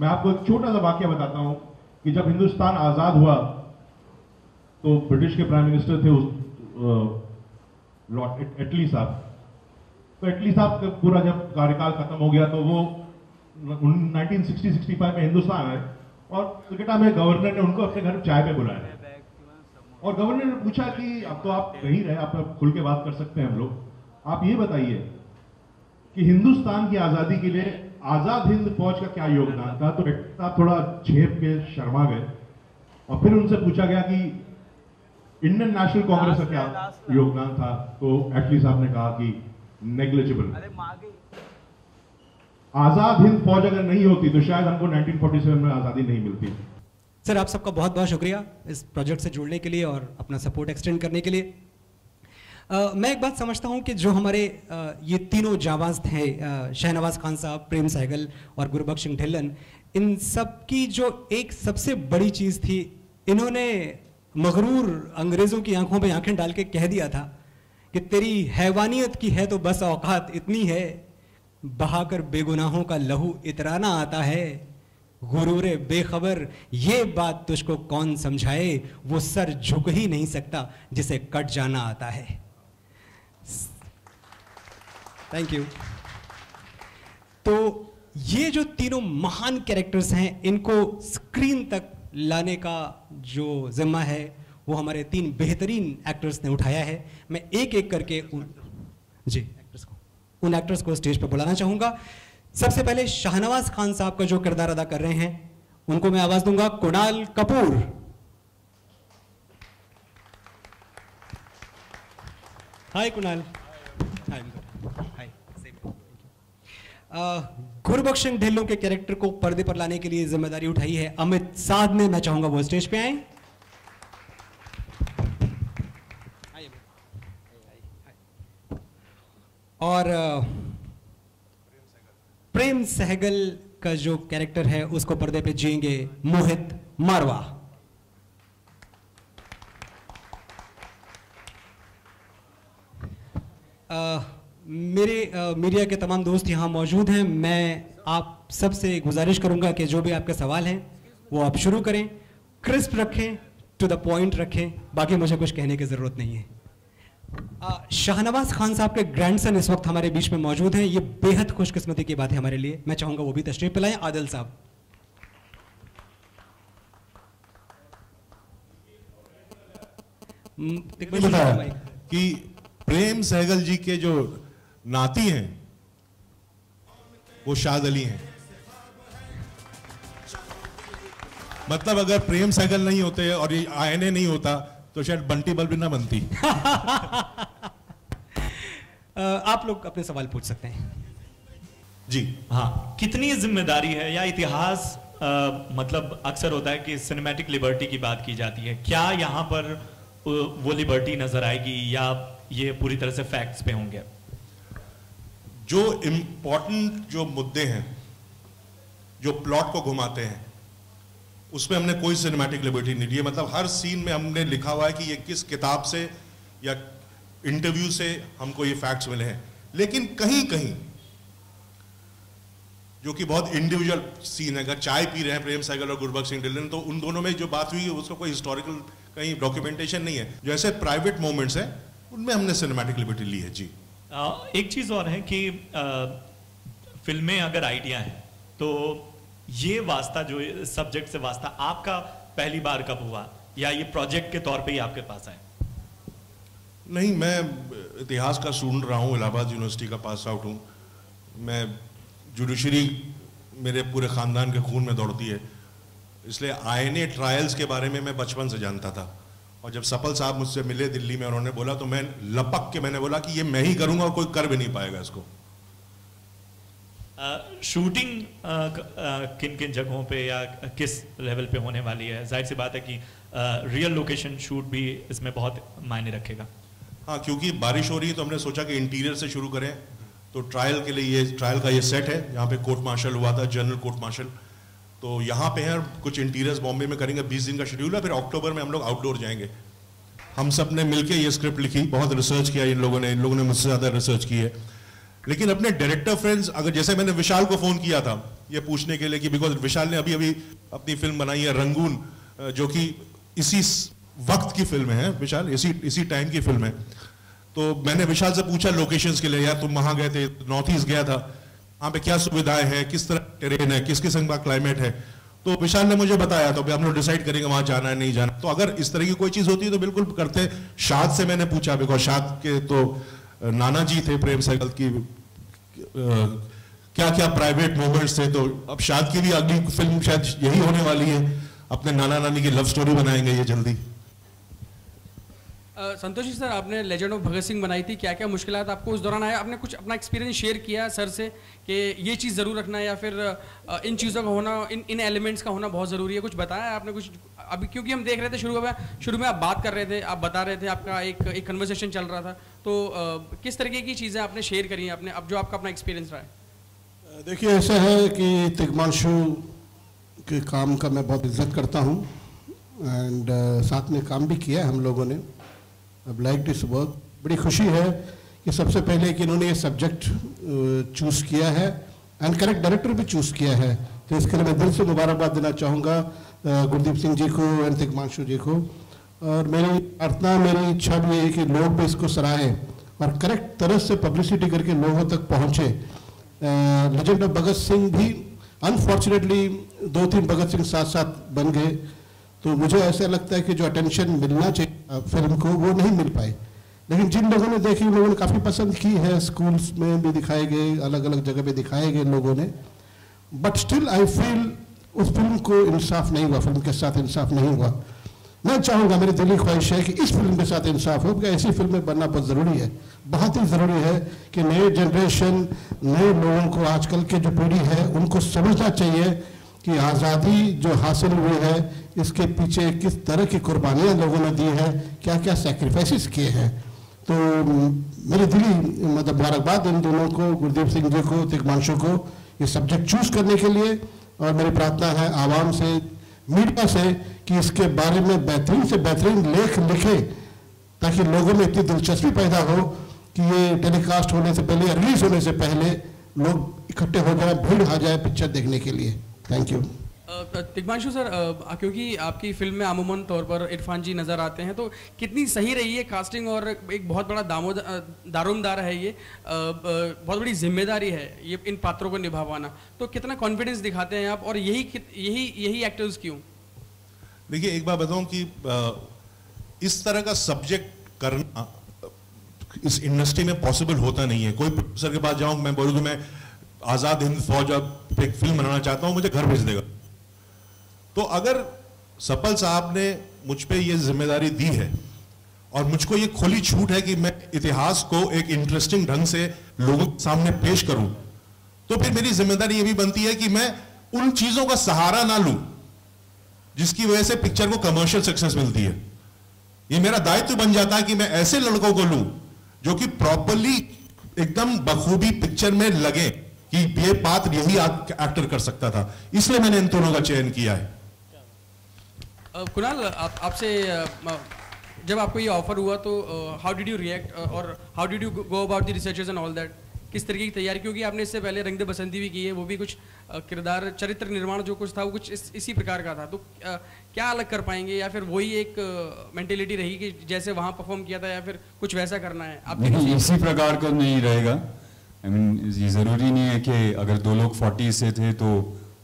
मैं आपको एक छोटा सा वाक्य बताता हूं कि जब हिंदुस्तान आजाद हुआ तो ब्रिटिश के प्राइम मिनिस्टर थे एटली साहब। तो एटली साहब का पूरा जब कार्यकाल खत्म हो गया तो वो 1960-65 में हिंदुस्तान आए और कलकत्ता में गवर्नर ने उनको अपने घर चाय पे बुलाया और गवर्नर ने पूछा कि अब तो आप कहीं रहे, आप खुल के बात कर सकते हैं, हम लोग आप ये बताइए कि हिंदुस्तान की आजादी के लिए आजाद हिंद फौज का क्या योगदान था। तो साहब थोड़ा झेप के शर्मा गए और फिर उनसे पूछा गया कि इंडियन नेशनल कांग्रेस का क्या योगदान था। तो एटली साहब ने कहा कि नेग्लिजिबल, आजाद हिंद फौज अगर नहीं होती तो शायद हमको 1947 में आजादी नहीं मिलती। सर, आप सबका बहुत बहुत शुक्रिया इस प्रोजेक्ट से जुड़ने के लिए और अपना सपोर्ट एक्सटेंड करने के लिए। मैं एक बात समझता हूं कि जो हमारे ये तीनों जांबाज हैं, शाहनवाज खान साहब, प्रेम सहगल और गुरबख्श सिंह ढिल्लन, इन सब की जो एक सबसे बड़ी चीज़ थी, इन्होंने मगरूर अंग्रेज़ों की आंखों में आंखें डाल के कह दिया था कि तेरी हैवानियत की है तो बस औकात इतनी है, बहाकर बेगुनाहों का लहू इतराना आता है, गुरूरे बेखबर ये बात तुझको कौन समझाए, वो सर झुक ही नहीं सकता जिसे कट जाना आता है। Thank you. तो ये जो तीनों महान कैरेक्टर्स हैं, इनको स्क्रीन तक लाने का जो जिम्मा है वो हमारे तीन बेहतरीन एक्टर्स ने उठाया है। मैं एक एक करके उन एक्टर्स को स्टेज पर बुलाना चाहूँगा। सबसे पहले शाहनवाज खान साहब का जो किरदार अदा कर रहे हैं उनको मैं आवाज दूंगा, कुणाल कपूर। हाय कुणाल। गुरबख्श सिंह ढिल्लों के कैरेक्टर को पर्दे पर लाने के लिए जिम्मेदारी उठाई है अमित साध ने। मैं चाहूंगा वो स्टेज पे आए। और प्रेम सहगल का जो कैरेक्टर है उसको पर्दे पे जिएंगे मोहित मारवा। मेरे मीडिया के तमाम दोस्त यहाँ मौजूद हैं, मैं आप सबसे गुजारिश करूंगा कि जो भी आपके सवाल हैं वो आप शुरू करें, क्रिस्प रखें, टू द पॉइंट रखें, बाकी मुझे कुछ कहने की ज़रूरत नहीं है। शाहनवाज खान साहब के ग्रैंडसन इस वक्त हमारे बीच में मौजूद हैं, ये बेहद खुशकिस्मती की बात है हमारे लिए। मैं चाहूंगा वो भी तशरीफ लाएं। आदिल साहब। कि प्रेम सहगल जी के जो नाती हैं वो शाह अली हैं, मतलब अगर प्रेम सहगल नहीं होते और ये आईएनए नहीं होता तो शायद बंटी बल्ब ना बनती। आप लोग अपने सवाल पूछ सकते हैं जी। हाँ, कितनी जिम्मेदारी है या इतिहास मतलब अक्सर होता है कि सिनेमैटिक लिबर्टी की बात की जाती है, क्या यहाँ पर वो लिबर्टी नजर आएगी या ये पूरी तरह से फैक्ट्स पे होंगे? जो इम्पोर्टेंट जो मुद्दे हैं जो प्लॉट को घुमाते हैं उसमें हमने कोई सिनेमैटिक लिबर्टी नहीं ली है, मतलब हर सीन में हमने लिखा हुआ है कि ये किस किताब से या इंटरव्यू से हमको ये फैक्ट्स मिले हैं। लेकिन कहीं कहीं जो कि बहुत इंडिविजुअल सीन है, अगर चाय पी रहे हैं प्रेम सहगल और गुरबख्श सिंह ढिल्लों, तो उन दोनों में जो बात हुई है उसका कोई हिस्टोरिकल कहीं डॉक्यूमेंटेशन नहीं है। जो ऐसे प्राइवेट मोमेंट्स हैं उनमें हमने सिनेमैटिक लिबर्टी ली है। जी, एक चीज़ और है कि फिल्में अगर आइडिया हैं तो ये वास्ता जो सब्जेक्ट से वास्ता आपका पहली बार कब हुआ या ये प्रोजेक्ट के तौर पे ही आपके पास आए? नहीं, मैं इतिहास का स्टूडेंट रहा हूँ, इलाहाबाद यूनिवर्सिटी का पास आउट हूँ। मैं जुडिशरी मेरे पूरे ख़ानदान के खून में दौड़ती है, इसलिए आईएनए ट्रायल्स के बारे में मैं बचपन से जानता था और जब सफल साहब मुझसे मिले दिल्ली में, उन्होंने बोला तो मैं लपक के मैंने बोला कि ये मैं ही करूँगा और कोई कर भी नहीं पाएगा इसको। शूटिंग किन किन जगहों पे या किस लेवल पे होने वाली है? जाहिर सी बात है कि रियल लोकेशन शूट भी इसमें बहुत मायने रखेगा। हाँ, क्योंकि बारिश हो रही है तो हमने सोचा कि इंटीरियर से शुरू करें, तो ट्रायल के लिए ये ट्रायल का ये सेट है, यहाँ पे कोर्ट मार्शल हुआ था, जनरल कोर्ट मार्शल, तो यहाँ पे है। कुछ इंटीरियर्स बॉम्बे में करेंगे, 20 दिन का शेड्यूल है, फिर अक्टूबर में हम लोग आउटडोर जाएंगे। हम सब ने मिल के ये स्क्रिप्ट लिखी, बहुत रिसर्च किया इन लोगों ने मुझसे ज़्यादा रिसर्च की है। लेकिन अपने डायरेक्टर फ्रेंड्स, अगर जैसे मैंने विशाल को फोन किया था ये पूछने के लिए कि बिकॉज विशाल ने अभी अभी अपनी फिल्म बनाई है रंगून, जो कि इसी वक्त की फिल्म है विशाल, इसी टाइम की फिल्म है। तो मैंने विशाल से पूछा लोकेशंस के लिए, यार तुम वहाँ गए थे, नॉर्थ ईस्ट गया था, वहाँ पे क्या सुविधाएं हैं, किस तरह टेरेन है, किस किस्म का क्लाइमेट है। तो विशाल ने मुझे बताया, तो हम लोग डिसाइड करेंगे वहाँ जाना है नहीं जाना। तो अगर इस तरह की कोई चीज़ होती है तो बिल्कुल करते। शाद से मैंने पूछा, बिकॉज शाद के तो नाना जी थे प्रेम सहगल की, क्या क्या प्राइवेट मोमेंट्स थे। तो अब शाद की भी अगली फिल्म शायद यही होने वाली है, अपने नाना नानी की लव स्टोरी बनाएंगे ये जल्दी। संतोष जी सर, आपने लेजेंड ऑफ भगत सिंह बनाई थी, क्या क्या मुश्किल आपको उस दौरान आया, आपने कुछ अपना एक्सपीरियंस शेयर किया सर से कि ये चीज़ ज़रूर रखना है या फिर इन चीज़ों का होना, इन एलिमेंट्स का होना बहुत ज़रूरी है, कुछ बताया आपने कुछ अभी? क्योंकि हम देख रहे थे शुरू में आप बात कर रहे थे, आप बता रहे थे, आपका एक कन्वर्सेशन चल रहा था, तो किस तरीके की चीज़ें आपने शेयर करी हैं, आपने अब जो आपका अपना एक्सपीरियंस रहा है? देखिए ऐसा है कि तिग्मांशु के काम का मैं बहुत इज्जत करता हूँ एंड साथ में काम भी किया हम लोगों ने। अब लाइक दिस वर्क, बड़ी खुशी है कि सबसे पहले कि इन्होंने ये सब्जेक्ट चूज़ किया है एंड करेक्ट डायरेक्टर भी चूज़ किया है, तो इसके लिए मैं दिल से मुबारकबाद देना चाहूँगा गुरदीप सिंह जी को एंड तिग्मांशु जी को। और मेरी प्रार्थना, मेरी इच्छा भी है कि लोग भी इसको सराहें और करेक्ट तरह से पब्लिसिटी करके लोगों तक पहुँचे। लेजेंड ऑफ भगत सिंह भी अनफॉर्चुनेटली 2-3 भगत सिंह साथ साथ बन गए, तो मुझे ऐसा लगता है कि जो अटेंशन मिलना चाहिए फिल्म को वो नहीं मिल पाए। लेकिन जिन लोगों ने देखी उन लोगों ने काफ़ी पसंद की है, स्कूल्स में भी दिखाए गए, अलग अलग जगह पे दिखाए गए लोगों ने, बट स्टिल आई फील उस फिल्म को इंसाफ नहीं हुआ, फिल्म के साथ इंसाफ नहीं हुआ। मैं चाहूँगा, मेरी दिली ख्वाहिश है कि इस फिल्म के साथ इंसाफ हो, क्योंकि ऐसी फिल्में बनना बहुत ज़रूरी है, बहुत ही ज़रूरी है कि नए जनरेशन, नए लोगों को, आजकल के जो पीढ़ी है उनको समझना चाहिए कि आज़ादी जो हासिल हुई है इसके पीछे किस तरह की कुर्बानियाँ लोगों ने दी है, क्या क्या सैक्रिफाइसेस किए हैं। तो मेरी दिली मतलब मुबारकबाद इन दोनों को, गुरदीप सिंह जी को, तिग्मांशु को, ये सब्जेक्ट चूज़ करने के लिए। और मेरी प्रार्थना है आवाम से, मीडिया से, कि इसके बारे में बेहतरीन से बेहतरीन लेख लिखे ताकि लोगों में इतनी दिलचस्पी पैदा हो कि ये टेलीकास्ट होने से पहले, रिलीज होने से पहले लोग इकट्ठे हो जाए, भीड़ आ जाए पिक्चर देखने के लिए। Thank you. तिग्मांशु सर, क्योंकि आपकी फिल्म में अमूमन तौर पर इरफान जी नज़र आते हैं, तो कितनी सही रही है कास्टिंग, और एक बहुत बड़ा दारोमदार है ये, बहुत बड़ी जिम्मेदारी है ये इन पात्रों को निभा पाना, तो कितना कॉन्फिडेंस दिखाते हैं आप, और यही एक्टर्स क्यों? देखिए एक बात बताऊं कि इस तरह का सब्जेक्ट करना इस इंडस्ट्री में पॉसिबल होता नहीं है। कोई प्रोड्यूसर के पास जाऊँ, मैं बोलूँ कि मैं आज़ाद हिंद फौज अब एक फिल्म बनाना चाहता हूँ, मुझे घर भेज देगा। तो अगर सपल साहब ने मुझ पे ये जिम्मेदारी दी है और मुझको ये खुली छूट है कि मैं इतिहास को एक इंटरेस्टिंग ढंग से लोगों के सामने पेश करूं, तो फिर मेरी जिम्मेदारी ये भी बनती है कि मैं उन चीज़ों का सहारा ना लूं जिसकी वजह से पिक्चर को कमर्शियल सक्सेस मिलती है। ये मेरा दायित्व बन जाता है कि मैं ऐसे लड़कों को लूँ जो कि प्रॉपरली एकदम बखूबी पिक्चर में लगे कि ये पात्र यही एक्टर कर सकता था, इसलिए मैंने इन दोनों का चयन किया है। कुणाल, आपसे जब आपको ये ऑफर हुआ तो हाउ डिड यू रिएक्ट और how did you go about the researches and all that, किस तरीके की तैयारी, क्योंकि आपने इससे पहले रंग दे बसंती भी की है, वो भी कुछ किरदार चरित्र निर्माण जो कुछ था वो कुछ इसी प्रकार का था, तो क्या अलग कर पाएंगे या फिर वही एक मेंटेलिटी रही कि जैसे वहाँ परफॉर्म किया था या फिर कुछ वैसा करना है आपने? इसी प्रकार का नहीं रहेगा, आई मीन ये ज़रूरी नहीं है कि अगर 2 लोग 40 से थे तो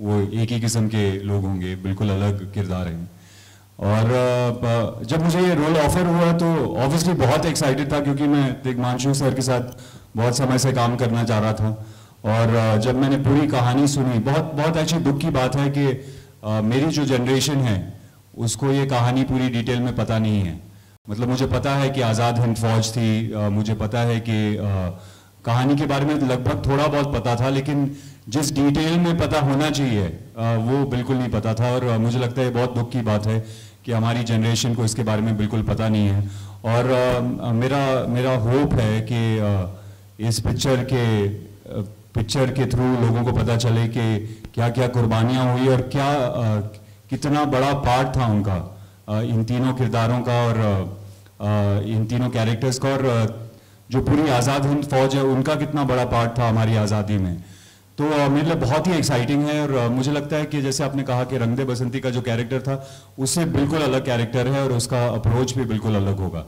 वो एक ही किस्म के लोग होंगे, बिल्कुल अलग किरदार हैं। और जब मुझे ये रोल ऑफर हुआ तो ऑब्वियसली बहुत एक्साइटेड था, क्योंकि मैं तिग्मांशु सर के साथ बहुत समय से काम करना चाह रहा था। और जब मैंने पूरी कहानी सुनी, बहुत अच्छी दुख की बात है कि मेरी जो जनरेशन है उसको ये कहानी पूरी डिटेल में पता नहीं है। मतलब मुझे पता है कि आज़ाद हिंद फौज थी, मुझे पता है कि कहानी के बारे में लगभग थोड़ा बहुत पता था, लेकिन जिस डिटेल में पता होना चाहिए वो बिल्कुल नहीं पता था। और मुझे लगता है बहुत दुख की बात है कि हमारी जनरेशन को इसके बारे में बिल्कुल पता नहीं है। और मेरा होप है कि इस पिक्चर के थ्रू लोगों को पता चले कि क्या क्या कुर्बानियाँ हुई और क्या कितना बड़ा पार्ट था उनका, इन तीनों किरदारों का और इन तीनों कैरेक्टर्स का, और जो पूरी आज़ाद हिंद फौज है उनका कितना बड़ा पार्ट था हमारी आज़ादी में। तो मेरे लिए बहुत ही एक्साइटिंग है और मुझे लगता है कि जैसे आपने कहा कि रंग दे बसंती का जो कैरेक्टर था उससे बिल्कुल अलग कैरेक्टर है और उसका अप्रोच भी बिल्कुल अलग होगा.